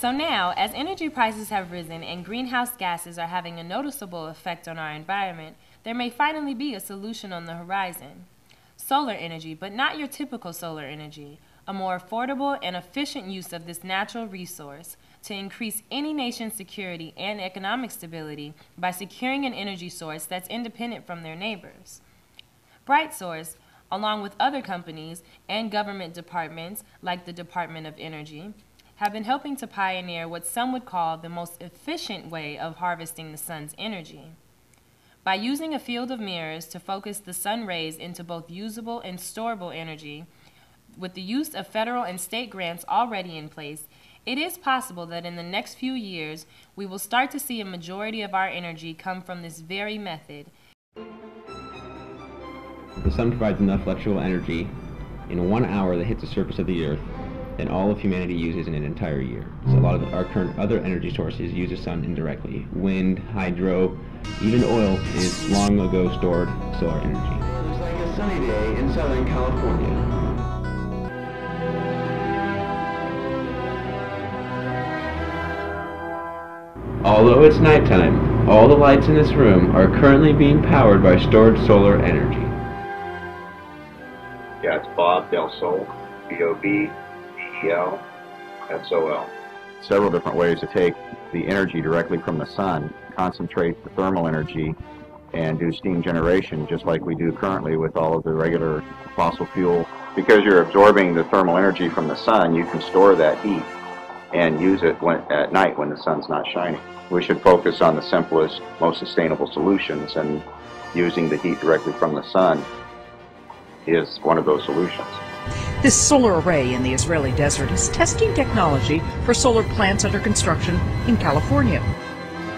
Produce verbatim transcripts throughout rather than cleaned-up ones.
So now, as energy prices have risen and greenhouse gases are having a noticeable effect on our environment, there may finally be a solution on the horizon. Solar energy, but not your typical solar energy, a more affordable and efficient use of this natural resource to increase any nation's security and economic stability by securing an energy source that's independent from their neighbors. BrightSource, along with other companies and government departments like the Department of Energy, have been helping to pioneer what some would call the most efficient way of harvesting the sun's energy. By using a field of mirrors to focus the sun rays into both usable and storable energy, with the use of federal and state grants already in place, it is possible that in the next few years, we will start to see a majority of our energy come from this very method. The sun provides enough electrical energy in one hour that hits the surface of the earth than all of humanity uses in an entire year. So a lot of our current other energy sources use the sun indirectly. Wind, hydro, even oil is long ago stored solar energy. It was like a sunny day in Southern California. Although it's nighttime, all the lights in this room are currently being powered by stored solar energy. Yeah, it's Bob Del Sol, B O B D E L S O L. Several different ways to take the energy directly from the sun, concentrate the thermal energy, and do steam generation just like we do currently with all of the regular fossil fuel. Because you're absorbing the thermal energy from the sun, you can store that heat and use it when, at night when the sun's not shining. We should focus on the simplest, most sustainable solutions, and using the heat directly from the sun is one of those solutions. This solar array in the Israeli desert is testing technology for solar plants under construction in California.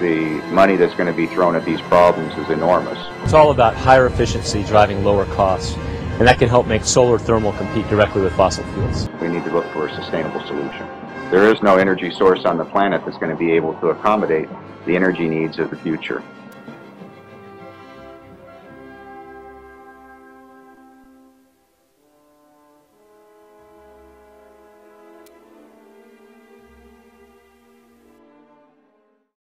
The money that's going to be thrown at these problems is enormous. It's all about higher efficiency driving lower costs, and that can help make solar thermal compete directly with fossil fuels. We need to look for a sustainable solution. There is no energy source on the planet that's going to be able to accommodate the energy needs of the future.